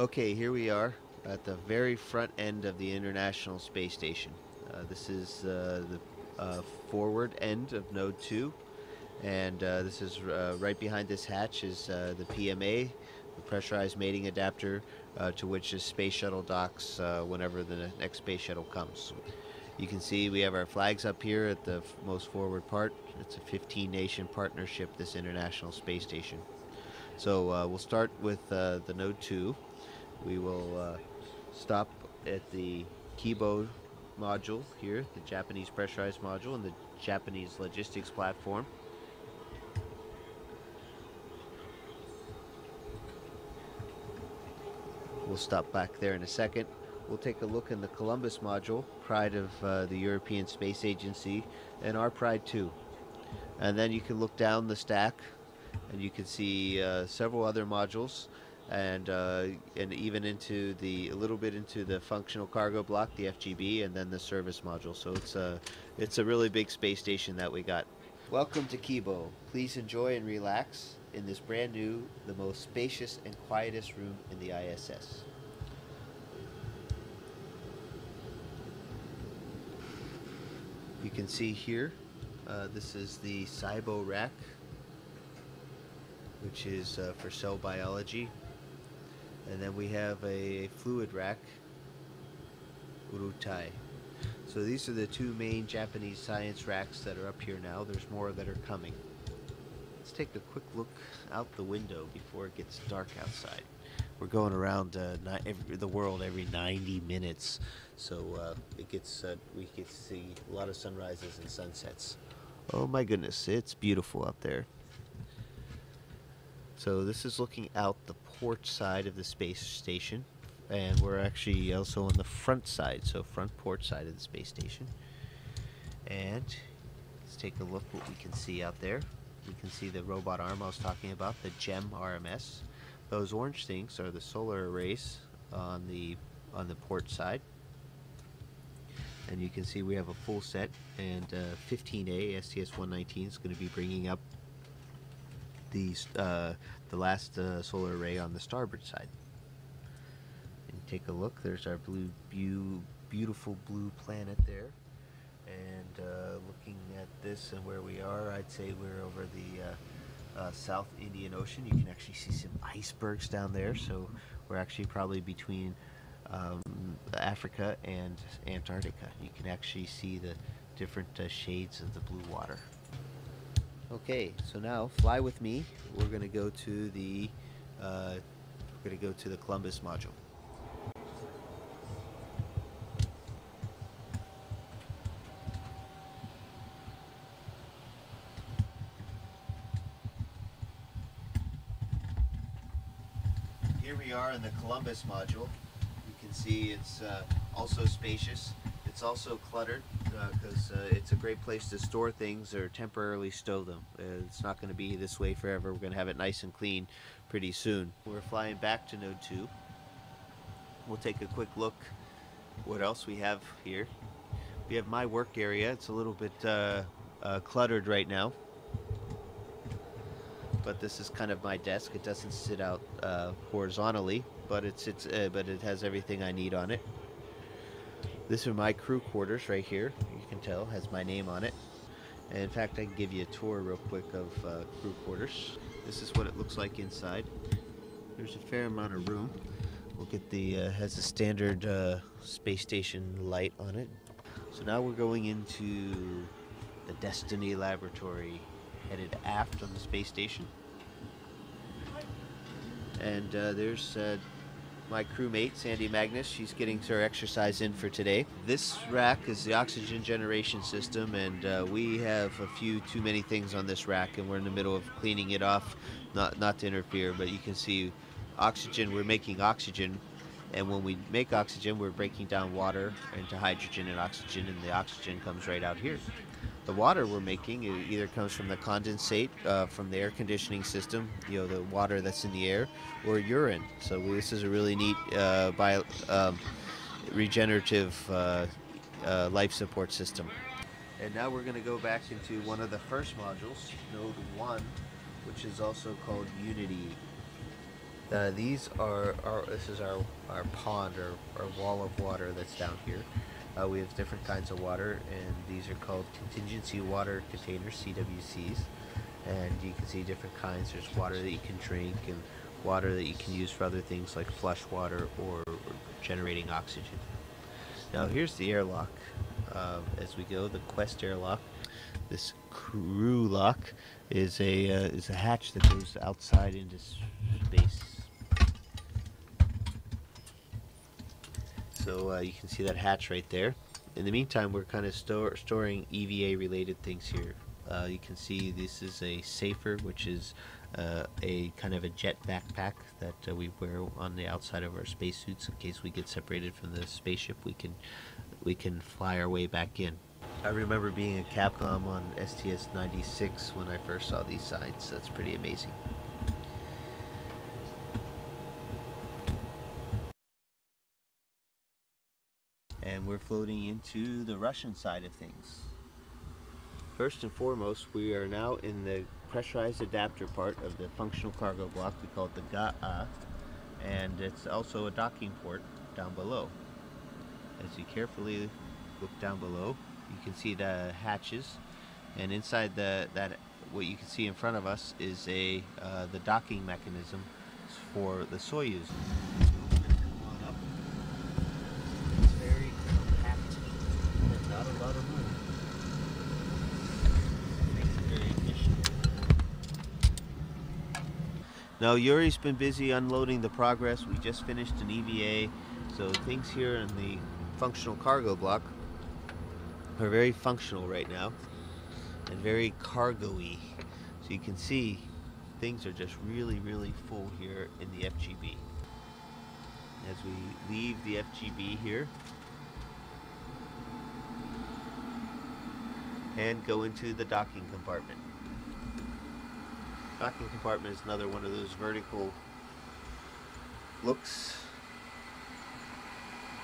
Okay, here we are at the very front end of the International Space Station. This is the forward end of Node 2, and this is right behind this hatch is the PMA, the pressurized mating adapter, to which the space shuttle docks whenever the next space shuttle comes. You can see we have our flags up here at the most forward part. It's a 15-nation partnership, this International Space Station. So we'll start with the Node 2. We will stop at the Kibo module here, the Japanese pressurized module and the Japanese logistics platform. We'll stop back there in a second. We'll take a look in the Columbus module, pride of the European Space Agency, and our pride too. And then you can look down the stack and you can see several other modules, and even into a little bit into the functional cargo block, the FGB, and then the service module. So it's a really big space station that we got. Welcome to Kibo. Please enjoy and relax in this brand new, the most spacious and quietest room in the ISS. You can see here, this is the Cybo rack, which is for cell biology. And then we have a fluid rack, Urutai. So these are the two main Japanese science racks that are up here now. There's more that are coming. Let's take a quick look out the window before it gets dark outside. We're going around the world every 90 minutes, so we get to see a lot of sunrises and sunsets. Oh my goodness, it's beautiful out there. So this is looking out the port side of the space station, and we're actually also on the front side, so front port side of the space station. And let's take a look what we can see out there. We can see the robot arm I was talking about, the GEM RMS. Those orange things are the solar arrays on the port side. And you can see we have a full set, and 15A STS-119 is going to be bringing up the last solar array on the starboard side. And take a look, there's our beautiful blue planet there. And looking at this and where we are, I'd say we're over the South Indian Ocean. You can actually see some icebergs down there, so we're actually probably between Africa and Antarctica. You can actually see the different shades of the blue water. Okay, so now fly with me. We're going to go to the Columbus module. Here we are in the Columbus module. You can see it's also spacious. It's also cluttered because it's a great place to store things or temporarily stow them. It's not going to be this way forever. We're going to have it nice and clean pretty soon. We're flying back to Node 2. We'll take a quick look what else we have here. We have my work area. It's a little bit cluttered right now, but this is kind of my desk. It doesn't sit out horizontally, but it has everything I need on it. This is my crew quarters right here. You can tell it has my name on it. And in fact, I can give you a tour real quick of crew quarters. This is what it looks like inside. There's a fair amount of room. We'll get the has a standard space station light on it. So now we're going into the Destiny laboratory, headed aft on the space station. And there's my crewmate, Sandy Magnus. She's getting her exercise in for today. This rack is the oxygen generation system, and we have a few too many things on this rack, and we're in the middle of cleaning it off, not to interfere, but you can see oxygen, we're making oxygen, and when we make oxygen, we're breaking down water into hydrogen and oxygen, and the oxygen comes right out here. The water we're making, it either comes from the condensate from the air conditioning system, you know, the water that's in the air, or urine. So this is a really neat regenerative life support system. And now we're going to go back into one of the first modules, Node 1, which is also called Unity. These are this is our pond or our wall of water that's down here. We have different kinds of water, and these are called contingency water containers, CWCs. And you can see different kinds. There's water that you can drink and water that you can use for other things like flush water or generating oxygen. Now here's the airlock. As we go, the Quest airlock. This crew lock is a hatch that goes outside into space. So you can see that hatch right there. In the meantime, we're kind of storing EVA related things here. You can see this is a SAFER, which is a kind of a jet backpack that we wear on the outside of our spacesuits in case we get separated from the spaceship. We can fly our way back in. I remember being a Capcom on STS-96 when I first saw these signs. That's pretty amazing. And we're floating into the Russian side of things. First and foremost, we are now in the pressurized adapter part of the functional cargo block. We call it the GAA, and it's also a docking port down below. As you carefully look down below, you can see the hatches, and inside that what you can see in front of us is the docking mechanism for the Soyuz. Now Yuri's been busy unloading the Progress. We just finished an EVA, so things here in the functional cargo block are very functional right now and very cargo-y. So you can see things are just really, really full here in the FGB. As we leave the FGB here and go into the docking compartment. Docking compartment is another one of those vertical looks,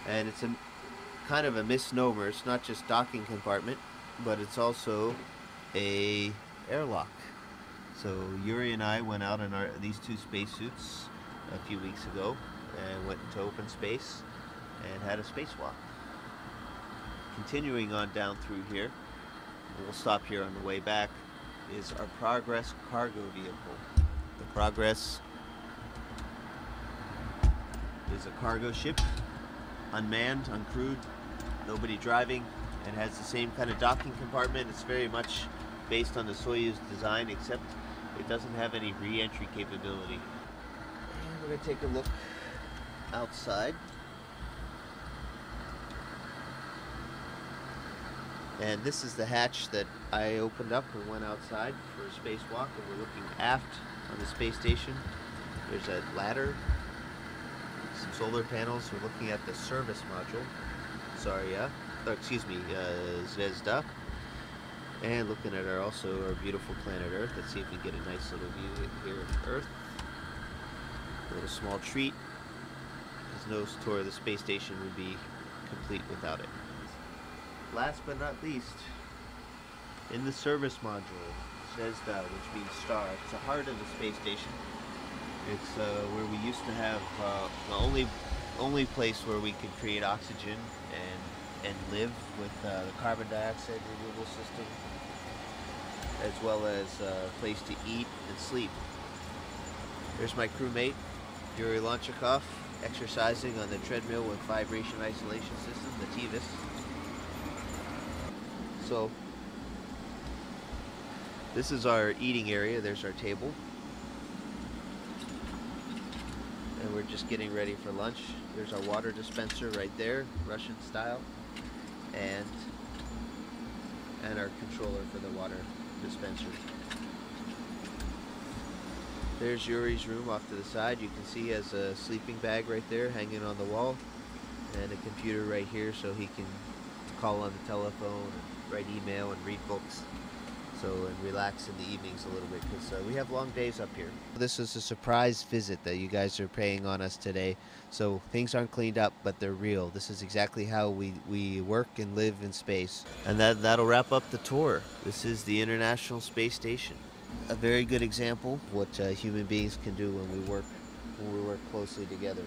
and it's a kind of a misnomer. It's not just docking compartment, but it's also a airlock. So Yuri and I went out in these two spacesuits a few weeks ago and went into open space and had a spacewalk. Continuing on down through here, we'll stop here on the way back, is our Progress cargo vehicle. The Progress is a cargo ship, unmanned, uncrewed, nobody driving, and has the same kind of docking compartment. It's very much based on the Soyuz design, except it doesn't have any re-entry capability. And we're going to take a look outside. And this is the hatch that I opened up and went outside for a spacewalk, and we're looking aft on the space station. There's a ladder, some solar panels. We're looking at the service module, Zvezda, and looking at our beautiful planet Earth. Let's see if we can get a nice little view here of Earth. A little small treat, because no tour of the space station would be complete without it. Last but not least, in the service module, Zvezda, which means star, it's the heart of the space station. It's where we used to have the only place where we could create oxygen and live with the carbon dioxide removal system, as well as a place to eat and sleep. There's my crewmate, Yuri Lonchakov, exercising on the treadmill with vibration isolation system, the TVIS. So this is our eating area. There's our table, and we're just getting ready for lunch. There's our water dispenser right there, Russian style, and our controller for the water dispenser. There's Yuri's room off to the side. You can see he has a sleeping bag right there hanging on the wall, and a computer right here so he can call on the telephone, and write email, and read books, and relax in the evenings a little bit, because we have long days up here. This is a surprise visit that you guys are paying on us today, so things aren't cleaned up, but they're real. This is exactly how we work and live in space. And that'll wrap up the tour. This is the International Space Station. A very good example of what human beings can do when we work people who work closely together.